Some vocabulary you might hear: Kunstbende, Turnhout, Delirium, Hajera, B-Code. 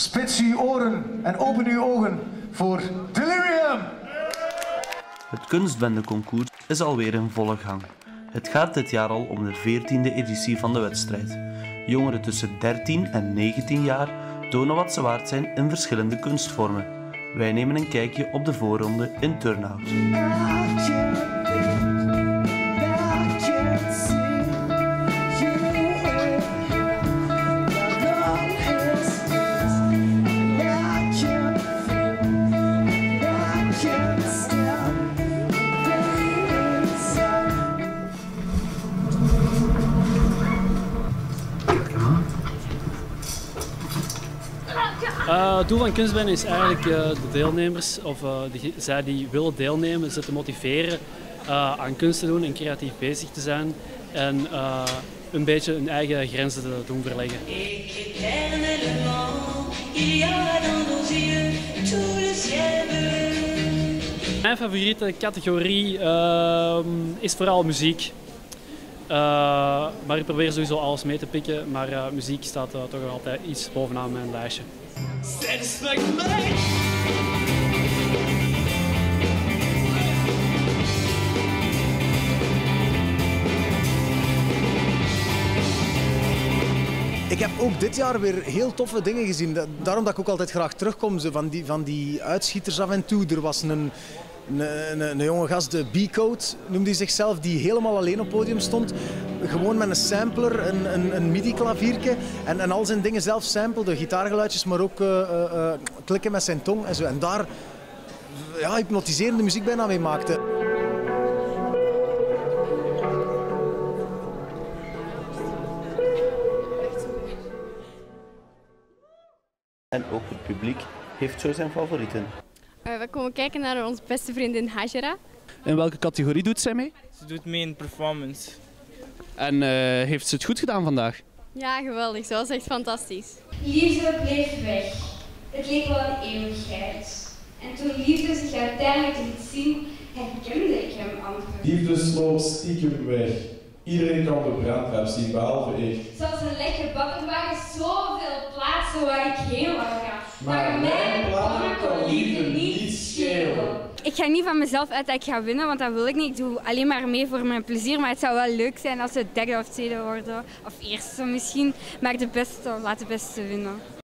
Spits uw oren en open uw ogen voor Delirium! Het Kunstbendeconcours is alweer in volle gang. Het gaat dit jaar al om de 14e editie van de wedstrijd. Jongeren tussen 13 en 19 jaar tonen wat ze waard zijn in verschillende kunstvormen. Wij nemen een kijkje op de voorronde in Turnhout. Het doel van Kunstbende is eigenlijk de deelnemers, of zij die willen deelnemen, ze te motiveren aan kunst te doen en creatief bezig te zijn en een beetje hun eigen grenzen te doen verleggen. Mijn favoriete categorie is vooral muziek. Maar ik probeer sowieso alles mee te pikken, maar muziek staat toch altijd iets bovenaan mijn lijstje. Ik heb ook dit jaar weer heel toffe dingen gezien. Daarom dat ik ook altijd graag terugkom van die uitschieters af en toe. Er was een jonge gast, de B-Code noemde hij zichzelf, die helemaal alleen op podium stond. Gewoon met een sampler, een midi-klaviertje en al zijn dingen zelf samplede. Gitaargeluidjes, maar ook klikken met zijn tong en zo. En daar hypnotiserende muziek bijna mee maakte. En ook het publiek heeft zo zijn favorieten. We komen kijken naar onze beste vriendin Hajera. In welke categorie doet zij mee? Ze doet mee in performance. En heeft ze het goed gedaan vandaag? Ja, geweldig. Ze was echt fantastisch. Liefde bleef weg. Het leek wel een eeuwigheid. En toen liefde zich uiteindelijk liet zien, herkende ik hem amper. Liefde sloop stiekem weg. Iedereen kan de brandtrap zien, behalve ik. Zoals een lekker babbel waren zoveel plaatsen waar ik heen wou gaan. Maar mijn plannen kon liefde niet schelen. Ik ga niet van mezelf uit dat ik ga winnen, want dat wil ik niet. Ik doe alleen maar mee voor mijn plezier, maar het zou wel leuk zijn als we derde of tweede worden. Of eerste misschien, maar de beste, laat de beste winnen.